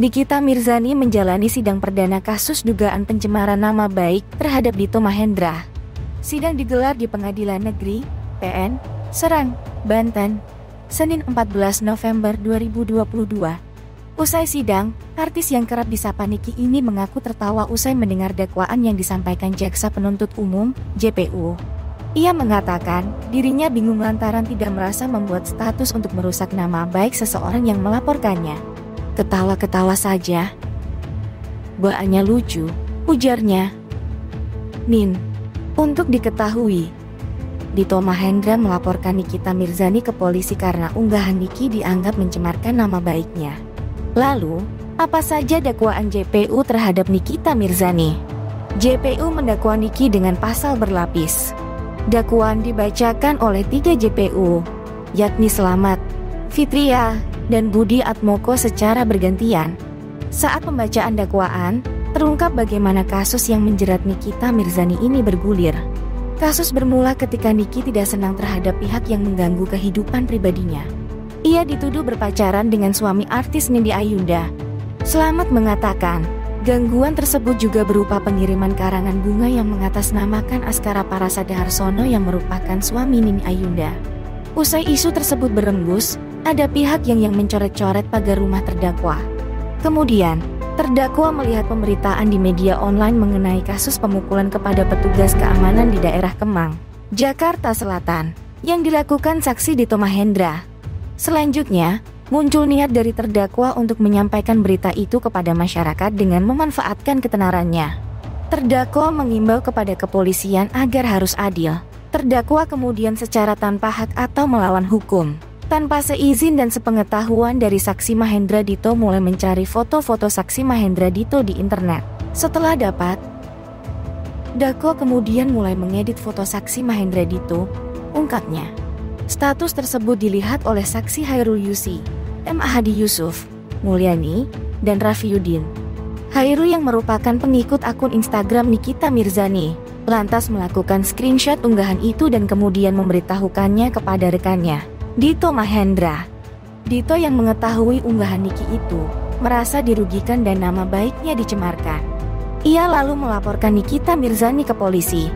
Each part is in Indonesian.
Nikita Mirzani menjalani sidang perdana kasus dugaan pencemaran nama baik terhadap Dito Mahendra. Sidang digelar di Pengadilan Negeri, PN, Serang, Banten, Senin 14 November 2022. Usai sidang, artis yang kerap disapa Niki ini mengaku tertawa usai mendengar dakwaan yang disampaikan Jaksa Penuntut Umum, JPU. Ia mengatakan, dirinya bingung lantaran tidak merasa membuat status untuk merusak nama baik seseorang yang melaporkannya. Ketawa-ketawa saja. Bahannya lucu, ujarnya. Nin, untuk diketahui, Dito Mahendra melaporkan Nikita Mirzani ke polisi karena unggahan Niki dianggap mencemarkan nama baiknya. Lalu, apa saja dakwaan JPU terhadap Nikita Mirzani? JPU mendakwa Niki dengan pasal berlapis. Dakwaan dibacakan oleh 3 JPU, yakni Selamat, Fitria, dan Budi Atmoko secara bergantian. Saat pembacaan dakwaan, terungkap bagaimana kasus yang menjerat Nikita Mirzani ini bergulir. Kasus bermula ketika Niki tidak senang terhadap pihak yang mengganggu kehidupan pribadinya. Ia dituduh berpacaran dengan suami artis Nindi Ayunda. Selamat mengatakan, gangguan tersebut juga berupa pengiriman karangan bunga yang mengatasnamakan Askara Parasadiharsono yang merupakan suami Nindi Ayunda. Usai isu tersebut berembus, ada pihak yang mencoret-coret pagar rumah terdakwa. Kemudian, terdakwa melihat pemberitaan di media online mengenai kasus pemukulan kepada petugas keamanan di daerah Kemang, Jakarta Selatan, yang dilakukan saksi Dito Mahendra. Selanjutnya, muncul niat dari terdakwa untuk menyampaikan berita itu kepada masyarakat dengan memanfaatkan ketenarannya. Terdakwa mengimbau kepada kepolisian agar harus adil. Terdakwa kemudian secara tanpa hak atau melawan hukum, tanpa seizin dan sepengetahuan dari saksi Mahendra, Dito mulai mencari foto-foto saksi Mahendra Dito di internet. Setelah dapat, Dako kemudian mulai mengedit foto saksi Mahendra Dito, ungkapnya. Status tersebut dilihat oleh saksi Hairul Yusi, M. Ahadi Yusuf, Mulyani, dan Raffiuddin. Hairul yang merupakan pengikut akun Instagram Nikita Mirzani, lantas melakukan screenshot unggahan itu dan kemudian memberitahukannya kepada rekannya, Dito Mahendra. Dito yang mengetahui unggahan Niki itu merasa dirugikan dan nama baiknya dicemarkan. Ia lalu melaporkan Nikita Mirzani ke polisi.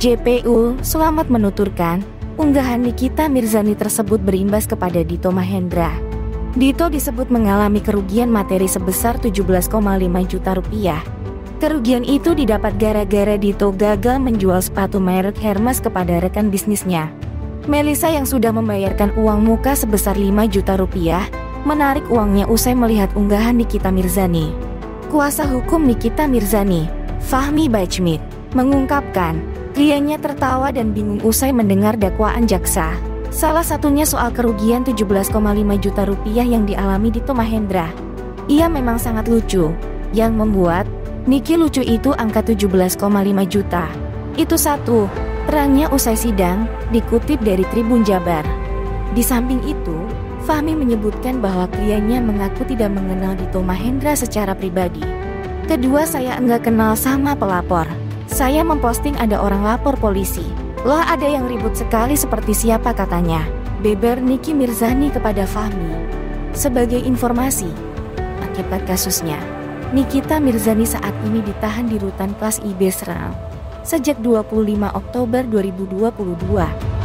JPU Selamat menuturkan, unggahan Nikita Mirzani tersebut berimbas kepada Dito Mahendra. Dito disebut mengalami kerugian materi sebesar 17,5 juta rupiah. Kerugian itu didapat gara-gara Dito gagal menjual sepatu merek Hermes kepada rekan bisnisnya, Melisa, yang sudah membayarkan uang muka sebesar 5 juta rupiah, menarik uangnya usai melihat unggahan Nikita Mirzani. Kuasa hukum Nikita Mirzani, Fahmi Bachmid, mengungkapkan, kliennya tertawa dan bingung usai mendengar dakwaan jaksa. Salah satunya soal kerugian 17,5 juta rupiah yang dialami Dito Mahendra. Ia memang sangat lucu, yang membuat Niki lucu itu angka 17,5 juta. Itu satu, terangnya usai sidang, dikutip dari Tribun Jabar. Di samping itu, Fahmi menyebutkan bahwa kliennya mengaku tidak mengenal Dito Mahendra secara pribadi. Kedua, saya enggak kenal sama pelapor. Saya memposting ada orang lapor polisi. Lah ada yang ribut sekali seperti siapa katanya, beber Niki Mirzani kepada Fahmi. Sebagai informasi, akibat kasusnya, Nikita Mirzani saat ini ditahan di Rutan Kelas IB Serang sejak 25 Oktober 2022.